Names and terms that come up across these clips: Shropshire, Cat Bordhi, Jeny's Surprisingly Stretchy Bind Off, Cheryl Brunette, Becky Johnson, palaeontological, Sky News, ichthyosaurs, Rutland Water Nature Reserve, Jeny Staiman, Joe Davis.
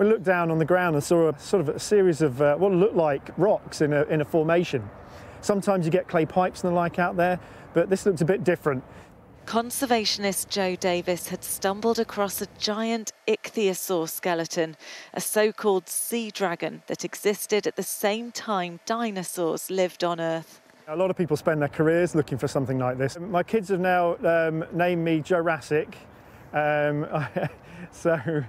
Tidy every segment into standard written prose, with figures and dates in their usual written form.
We looked down on the ground and saw a sort of a series of what looked like rocks in a formation. Sometimes you get clay pipes and the like out there, but this looked a bit different. Conservationist Joe Davis had stumbled across a giant ichthyosaur skeleton, a so-called sea dragon that existed at the same time dinosaurs lived on Earth. A lot of people spend their careers looking for something like this. My kids have now named me Jurassic, so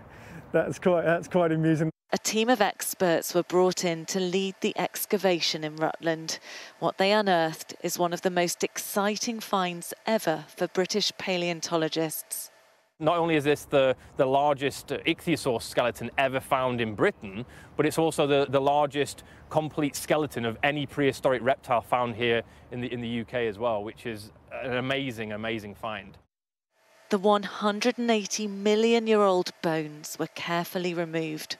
that's quite amusing. A team of experts were brought in to lead the excavation in Rutland. What they unearthed is one of the most exciting finds ever for British paleontologists. Not only is this the largest ichthyosaur skeleton ever found in Britain, but it's also the largest complete skeleton of any prehistoric reptile found here in the UK as well, which is an amazing, amazing find. The 180 million-year-old bones were carefully removed.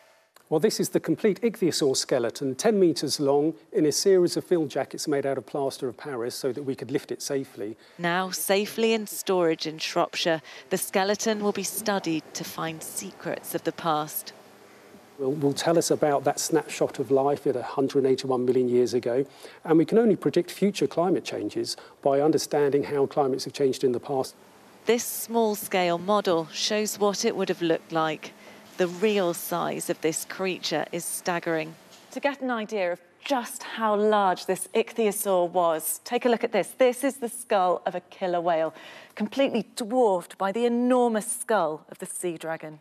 Well, this is the complete ichthyosaur skeleton, 10 metres long, in a series of field jackets made out of plaster of Paris so that we could lift it safely. Now safely in storage in Shropshire, the skeleton will be studied to find secrets of the past. Will tell us about that snapshot of life at 181 million years ago, and we can only predict future climate changes by understanding how climates have changed in the past. This small-scale model shows what it would have looked like. The real size of this creature is staggering. To get an idea of just how large this ichthyosaur was, take a look at this. This is the skull of a killer whale, completely dwarfed by the enormous skull of the sea dragon.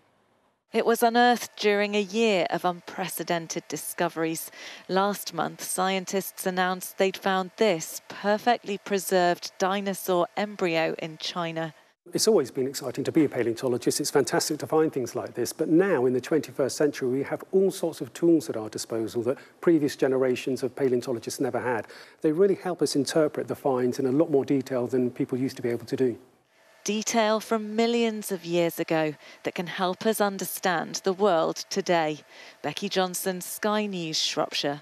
It was unearthed during a year of unprecedented discoveries. Last month, scientists announced they'd found this perfectly preserved dinosaur embryo in China. It's always been exciting to be a paleontologist. It's fantastic to find things like this. But now, in the 21st century, we have all sorts of tools at our disposal that previous generations of paleontologists never had. They really help us interpret the finds in a lot more detail than people used to be able to do. Detail from millions of years ago that can help us understand the world today. Becky Johnson, Sky News, Shropshire.